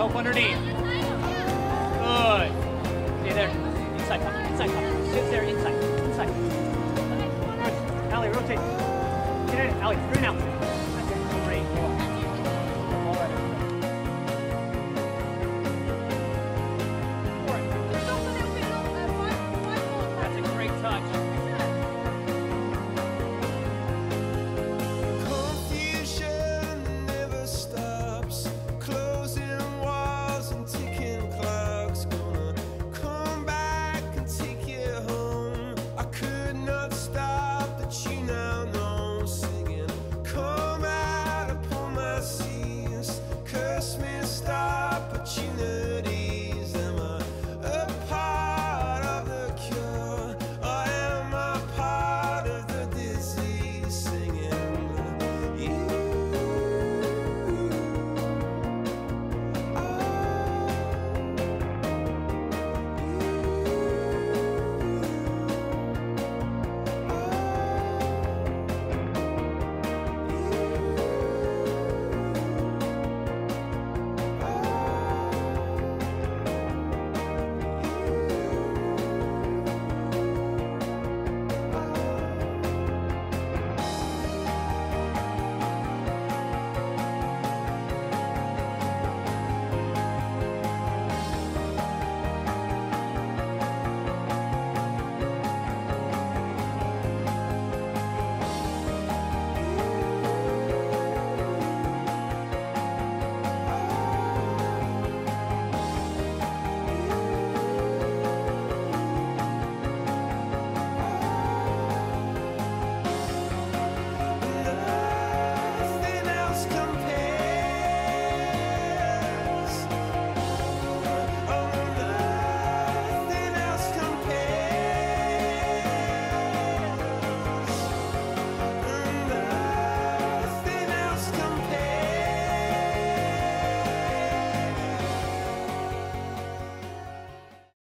Help underneath. Good. Stay there. Inside cover. Inside cover. Sit there. Inside. Inside. Allie, rotate. Get in it. Allie, through now.